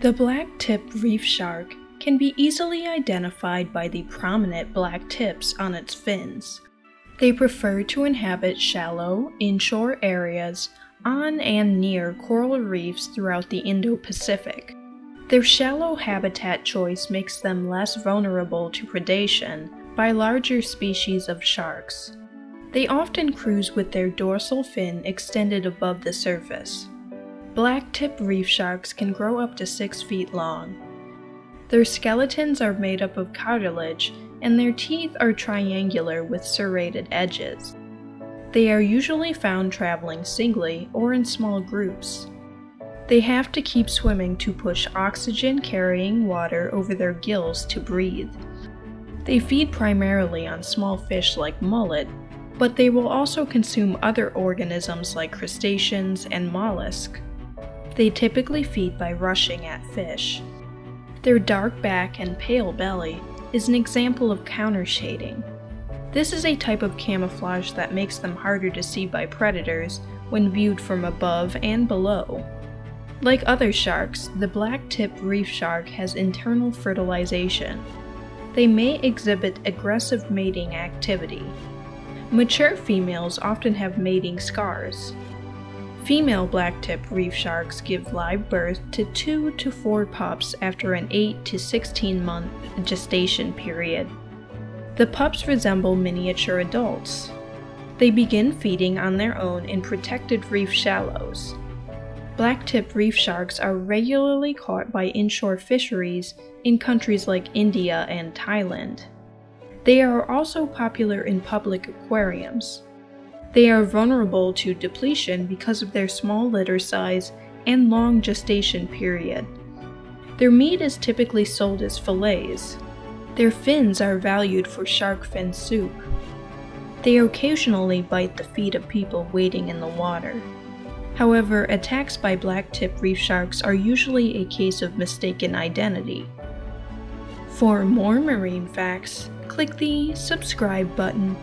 The black-tipped reef shark can be easily identified by the prominent black tips on its fins. They prefer to inhabit shallow, inshore areas on and near coral reefs throughout the Indo-Pacific. Their shallow habitat choice makes them less vulnerable to predation by larger species of sharks. They often cruise with their dorsal fin extended above the surface. Black-tipped reef sharks can grow up to 6 feet long. Their skeletons are made up of cartilage, and their teeth are triangular with serrated edges. They are usually found traveling singly or in small groups. They have to keep swimming to push oxygen-carrying water over their gills to breathe. They feed primarily on small fish like mullet, but they will also consume other organisms like crustaceans and mollusks. They typically feed by rushing at fish. Their dark back and pale belly is an example of countershading. This is a type of camouflage that makes them harder to see by predators when viewed from above and below. Like other sharks, the black-tipped reef shark has internal fertilization. They may exhibit aggressive mating activity. Mature females often have mating scars. Female black-tipped reef sharks give live birth to 2 to 4 pups after an 8 to 16-month gestation period. The pups resemble miniature adults. They begin feeding on their own in protected reef shallows. Black-tipped reef sharks are regularly caught by inshore fisheries in countries like India and Thailand. They are also popular in public aquariums. They are vulnerable to depletion because of their small litter size and long gestation period. Their meat is typically sold as fillets. Their fins are valued for shark fin soup. They occasionally bite the feet of people wading in the water. However, attacks by black-tipped reef sharks are usually a case of mistaken identity. For more marine facts, click the subscribe button.